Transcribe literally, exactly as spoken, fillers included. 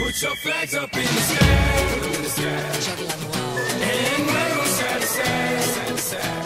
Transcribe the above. Put your flags up in the sky, in the sky. And wave them side to side, side to side.